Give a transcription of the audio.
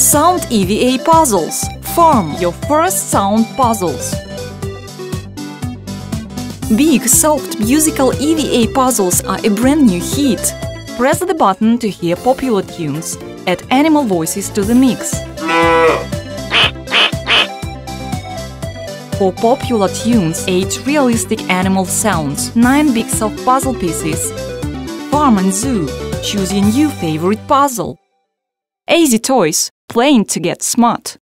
Sound EVA puzzles. Form your first sound puzzles. Big, soft, musical EVA puzzles are a brand new hit. Press the button to hear popular tunes. Add animal voices to the mix. For popular tunes, 8 realistic animal sounds, 9 big soft puzzle pieces. Farm and zoo. Choose your new favorite puzzle. AZToys, playing to get smart.